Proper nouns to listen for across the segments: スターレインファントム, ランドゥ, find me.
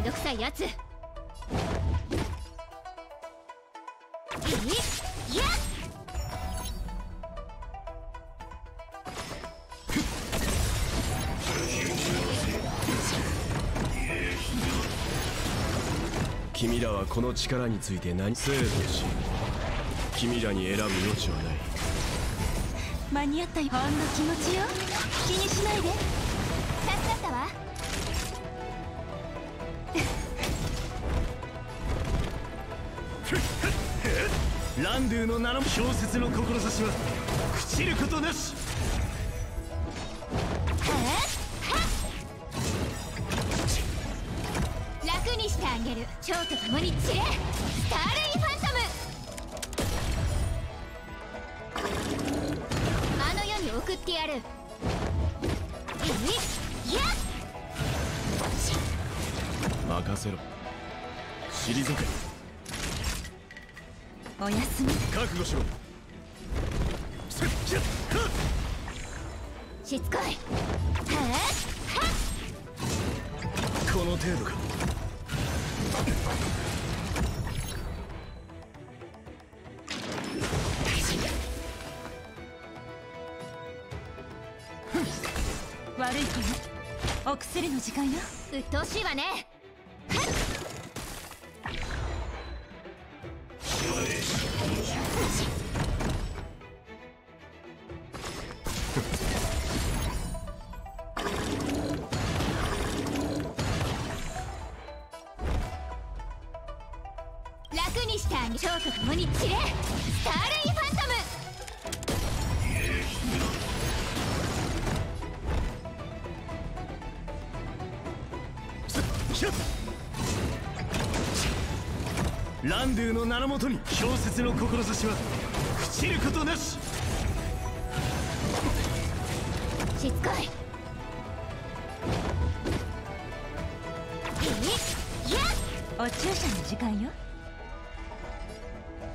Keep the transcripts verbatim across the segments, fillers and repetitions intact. んどくさいやつ。君らはこの力について何せいとし、君らに選ぶ余地はない。間に合ったよ。ほんの気持ちよ、気にしないで。助かったわ。ランドゥの名の氷雪の志は朽ちることなし。楽にしてあげる。蝶と共に散れ、スターレインファントム。あの世に送ってやる。いや、任せろ。退け。おやすみ。覚悟しろ。しつこい。この程度か。悪い子よ、お薬の時間よ。鬱陶しいわね。楽にしてあげる。蝶と共に散れ、スターレインファントム。ランドゥの名のもとに氷雪の志は朽ちることなし。しつこい。お注射の時間よ。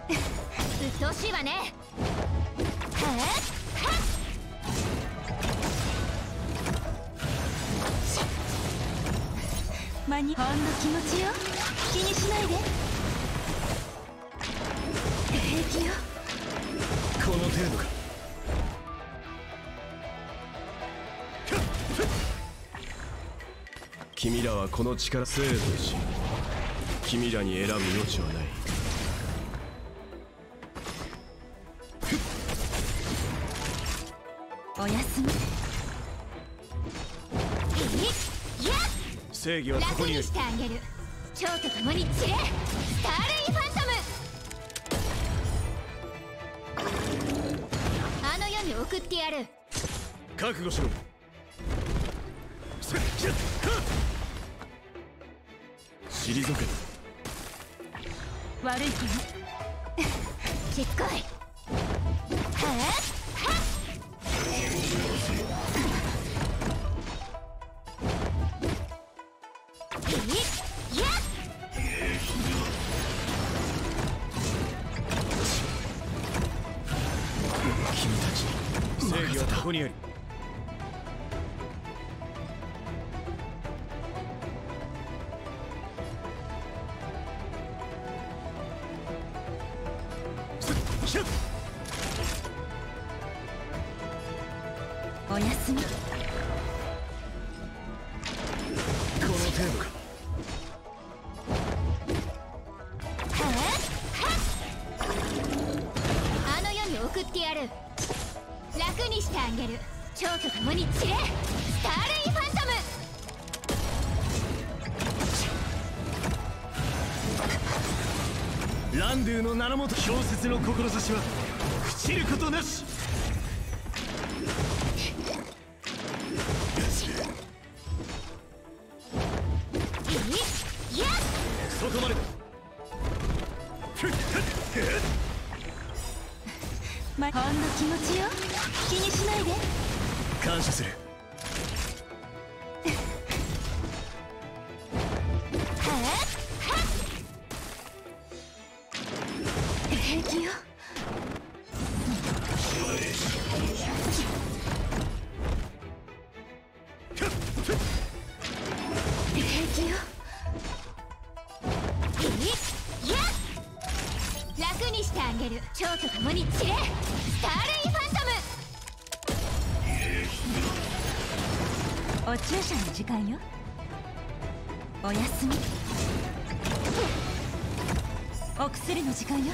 うっとうしいわね。間にほんの気持ちよ、気にしないで。この程度か。君らはこの力制度し、君らに選ぶ余地はない。おやすみ。正義はそこに。楽にしてあげる。蝶と共に散れ、スターレインファントム。送ってやる。覚悟しろ。退け。悪い子よ。しつこい。君たちに正義はここにあり。おやすみ。この程度か。あの世に送ってやる。楽にしてあげる。蝶と共に散れ、スターレインファントム。ランドゥの名のもと氷雪の志は朽ちることなし。そこまでだ。ま、ほんの気持ちよ、気にしないで。感謝する。平気よ。平気よ。共に散れ、スターレインファントム。お注射の時間よ。おやすみ。お薬の時間よ。